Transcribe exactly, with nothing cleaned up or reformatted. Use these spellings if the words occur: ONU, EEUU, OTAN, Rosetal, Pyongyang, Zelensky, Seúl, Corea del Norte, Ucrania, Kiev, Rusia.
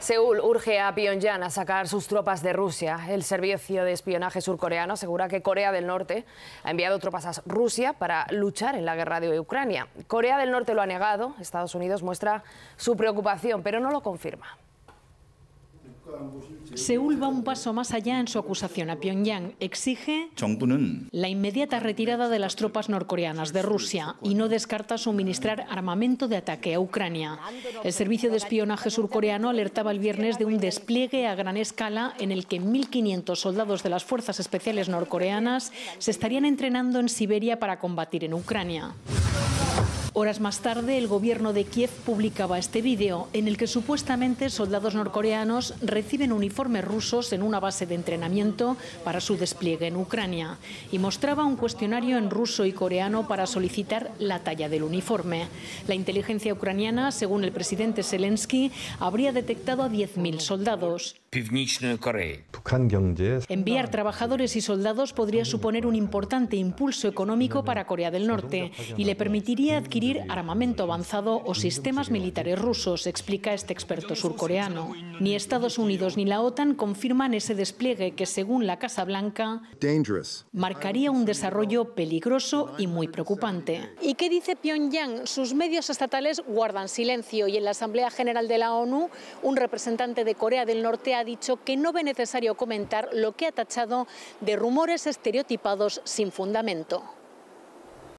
Seúl urge a Pyongyang a sacar sus tropas de Rusia. El servicio de espionaje surcoreano asegura que Corea del Norte ha enviado tropas a Rusia para luchar en la guerra de Ucrania. Corea del Norte lo ha negado, Estados Unidos muestra su preocupación, pero no lo confirma. Seúl va un paso más allá en su acusación a Pyongyang. Exige la inmediata retirada de las tropas norcoreanas de Rusia y no descarta suministrar armamento de ataque a Ucrania. El servicio de espionaje surcoreano alertaba el viernes de un despliegue a gran escala en el que mil quinientos soldados de las fuerzas especiales norcoreanas se estarían entrenando en Siberia para combatir en Ucrania. Horas más tarde, el gobierno de Kiev publicaba este vídeo en el que supuestamente soldados norcoreanos reciben uniformes rusos en una base de entrenamiento para su despliegue en Ucrania y mostraba un cuestionario en ruso y coreano para solicitar la talla del uniforme. La inteligencia ucraniana, según el presidente Zelensky, habría detectado a diez mil soldados. Enviar trabajadores y soldados podría suponer un importante impulso económico para Corea del Norte y le permitiría adquirir armamento avanzado o sistemas militares rusos, explica este experto surcoreano. Ni Estados Unidos ni la OTAN confirman ese despliegue que, según la Casa Blanca, marcaría un desarrollo peligroso y muy preocupante. ¿Y qué dice Pyongyang? Sus medios estatales guardan silencio y en la Asamblea General de la ONU un representante de Corea del Norte ha dicho que no ve necesario comentar lo que ha tachado de rumores estereotipados sin fundamento.